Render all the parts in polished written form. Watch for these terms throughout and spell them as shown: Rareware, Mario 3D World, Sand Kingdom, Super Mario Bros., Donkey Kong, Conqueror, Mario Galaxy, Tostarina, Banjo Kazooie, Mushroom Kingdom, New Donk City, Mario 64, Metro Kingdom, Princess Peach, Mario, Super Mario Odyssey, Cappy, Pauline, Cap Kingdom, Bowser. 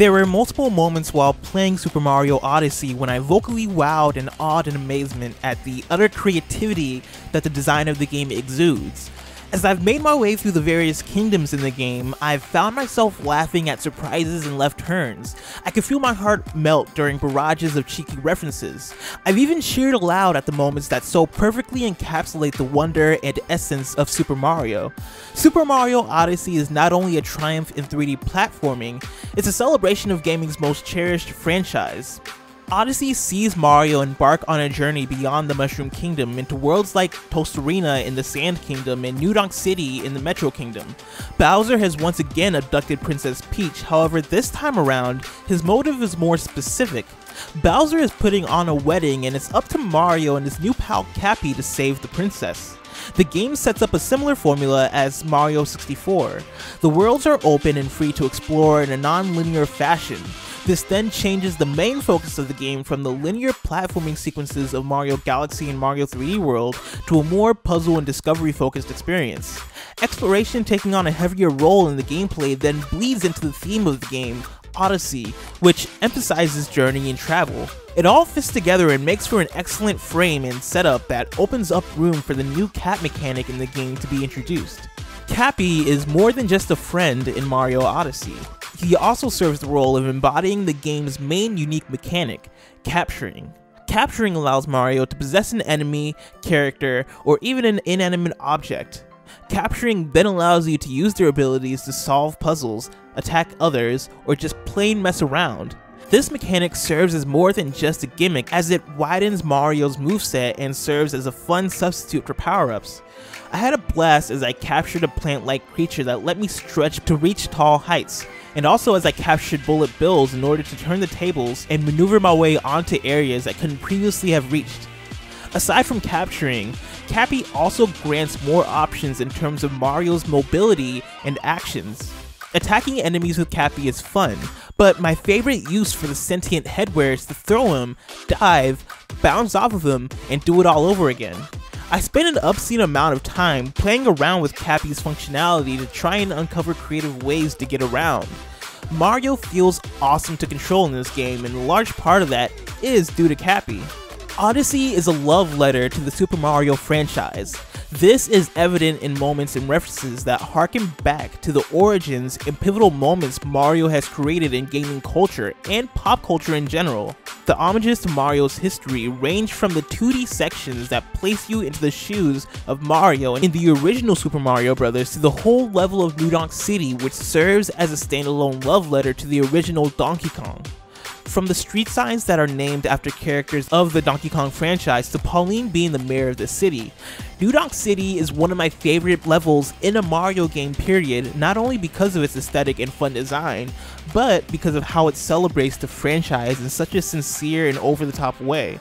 There were multiple moments while playing Super Mario Odyssey when I vocally wowed and awed in amazement at the utter creativity that the design of the game exudes. As I've made my way through the various kingdoms in the game, I've found myself laughing at surprises and left turns. I could feel my heart melt during barrages of cheeky references. I've even cheered aloud at the moments that so perfectly encapsulate the wonder and essence of Super Mario. Super Mario Odyssey is not only a triumph in 3D platforming, it's a celebration of gaming's most cherished franchise. Odyssey sees Mario embark on a journey beyond the Mushroom Kingdom into worlds like Tostarina in the Sand Kingdom and New Donk City in the Metro Kingdom. Bowser has once again abducted Princess Peach, however this time around, his motive is more specific. Bowser is putting on a wedding and it's up to Mario and his new pal Cappy to save the princess. The game sets up a similar formula as Mario 64. The worlds are open and free to explore in a non-linear fashion. This then changes the main focus of the game from the linear platforming sequences of Mario Galaxy and Mario 3D World to a more puzzle and discovery focused experience. Exploration taking on a heavier role in the gameplay then bleeds into the theme of the game, Odyssey, which emphasizes journey and travel. It all fits together and makes for an excellent frame and setup that opens up room for the new cat mechanic in the game to be introduced. Cappy is more than just a friend in Mario Odyssey. He also serves the role of embodying the game's main unique mechanic, capturing. Capturing allows Mario to possess an enemy, character, or even an inanimate object. Capturing then allows you to use their abilities to solve puzzles, attack others, or just plain mess around. This mechanic serves as more than just a gimmick, as it widens Mario's moveset and serves as a fun substitute for power-ups. I had a blast as I captured a plant-like creature that let me stretch to reach tall heights, and also as I captured bullet bills in order to turn the tables and maneuver my way onto areas I couldn't previously have reached. Aside from capturing, Cappy also grants more options in terms of Mario's mobility and actions. Attacking enemies with Cappy is fun, but my favorite use for the sentient headwear is to throw him, dive, bounce off of him, and do it all over again. I spent an obscene amount of time playing around with Cappy's functionality to try and uncover creative ways to get around. Mario feels awesome to control in this game, and a large part of that is due to Cappy. Odyssey is a love letter to the Super Mario franchise. This is evident in moments and references that harken back to the origins and pivotal moments Mario has created in gaming culture and pop culture in general. The homages to Mario's history range from the 2D sections that place you into the shoes of Mario in the original Super Mario Bros. To the whole level of New Donk City, which serves as a standalone love letter to the original Donkey Kong. From the street signs that are named after characters of the Donkey Kong franchise to Pauline being the mayor of the city. New Donk City is one of my favorite levels in a Mario game period, not only because of its aesthetic and fun design, but because of how it celebrates the franchise in such a sincere and over-the-top way.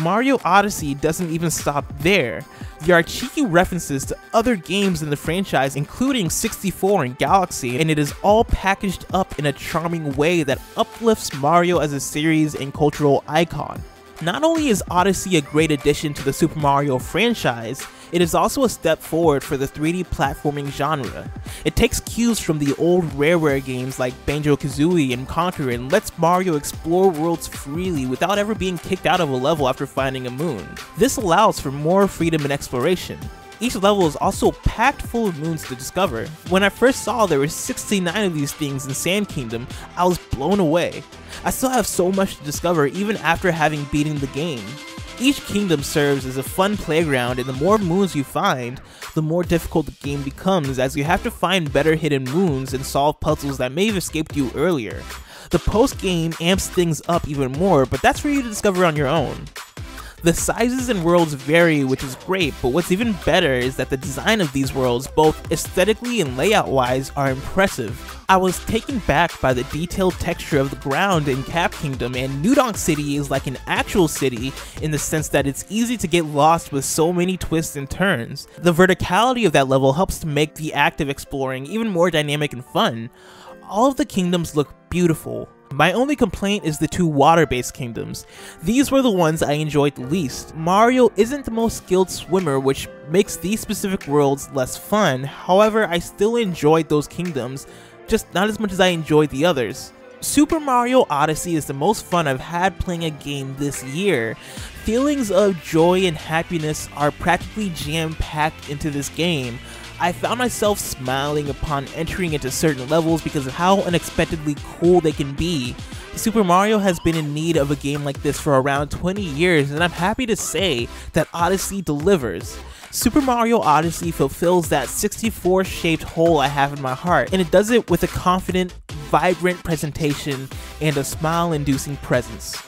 Mario Odyssey doesn't even stop there. There are cheeky references to other games in the franchise, including 64 and Galaxy, and it is all packaged up in a charming way that uplifts Mario as a series and cultural icon. Not only is Odyssey a great addition to the Super Mario franchise, it is also a step forward for the 3D platforming genre. It takes cues from the old Rareware games like Banjo Kazooie and Conqueror and lets Mario explore worlds freely without ever being kicked out of a level after finding a moon. This allows for more freedom and exploration. Each level is also packed full of moons to discover. When I first saw there were 69 of these things in Sand Kingdom, I was blown away. I still have so much to discover even after having beaten the game. Each kingdom serves as a fun playground, and the more moons you find, the more difficult the game becomes as you have to find better hidden moons and solve puzzles that may have escaped you earlier. The post-game amps things up even more, but that's for you to discover on your own. The sizes and worlds vary, which is great, but what's even better is that the design of these worlds, both aesthetically and layout-wise, are impressive. I was taken back by the detailed texture of the ground in Cap Kingdom, and New Donk City is like an actual city in the sense that it's easy to get lost with so many twists and turns. The verticality of that level helps to make the act of exploring even more dynamic and fun. All of the kingdoms look beautiful. My only complaint is the two water-based kingdoms. These were the ones I enjoyed the least. Mario isn't the most skilled swimmer, which makes these specific worlds less fun. However, I still enjoyed those kingdoms, just not as much as I enjoyed the others. Super Mario Odyssey is the most fun I've had playing a game this year. Feelings of joy and happiness are practically jam-packed into this game. I found myself smiling upon entering into certain levels because of how unexpectedly cool they can be. Super Mario has been in need of a game like this for around 20 years, and I'm happy to say that Odyssey delivers. Super Mario Odyssey fulfills that 64-shaped hole I have in my heart, and it does it with a confident, vibrant presentation and a smile-inducing presence.